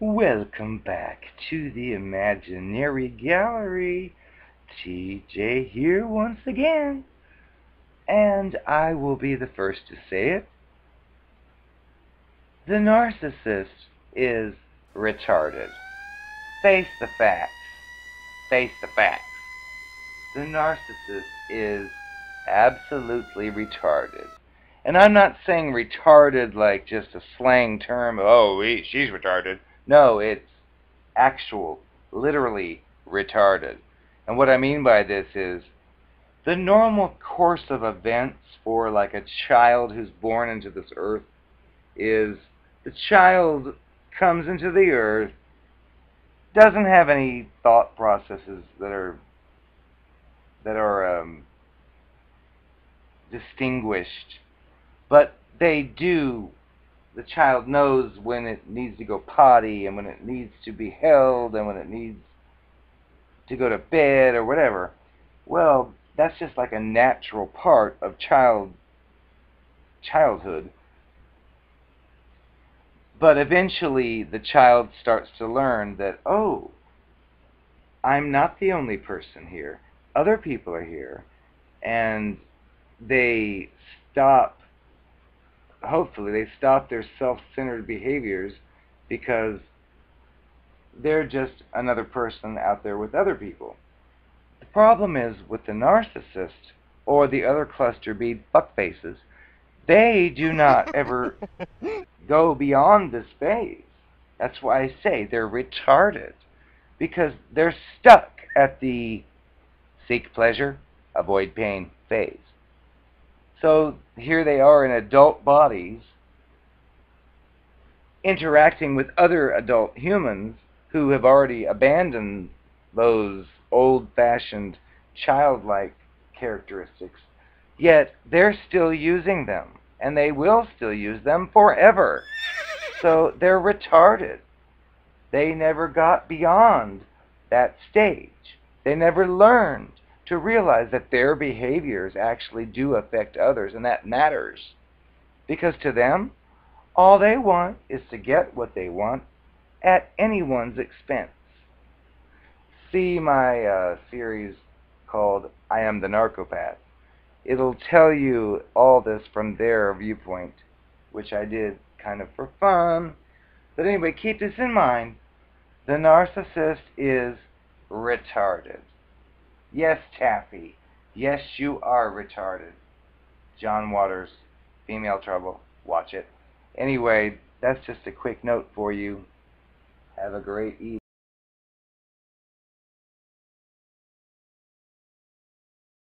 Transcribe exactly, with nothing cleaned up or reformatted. Welcome back to the Imaginary Gallery. T J here once again, and I will be the first to say it. The narcissist is retarded. Face the facts. Face the facts. The narcissist is absolutely retarded. And I'm not saying retarded like just a slang term, oh, he, she's retarded. No, it's actual, literally retarded. And what I mean by this is the normal course of events for like a child who's born into this earth is the child comes into the earth, doesn't have any thought processes that are that are um, distinguished, but they do. The child knows when it needs to go potty and when it needs to be held and when it needs to go to bed or whatever. Well, that's just like a natural part of child childhood. But eventually the child starts to learn that, oh, I'm not the only person here. Other people are here. And they stop Hopefully they stop their self-centered behaviors because they're just another person out there with other people. The problem is with the narcissist or the other cluster B fuckfaces, they do not ever go beyond this phase. That's why I say they're retarded, because they're stuck at the seek pleasure, avoid pain phase. So here they are in adult bodies interacting with other adult humans who have already abandoned those old-fashioned childlike characteristics, yet they're still using them, and they will still use them forever. So they're retarded. They never got beyond that stage. They never learned to realize that their behaviors actually do affect others, and that matters. Because to them, all they want is to get what they want at anyone's expense. See my uh, series called I Am the Narcopath. It'll tell you all this from their viewpoint, which I did kind of for fun. But anyway, keep this in mind. The narcissist is retarded. Yes, Taffy. Yes, you are retarded. John Waters, Female Trouble. Watch it. Anyway, that's just a quick note for you. Have a great evening.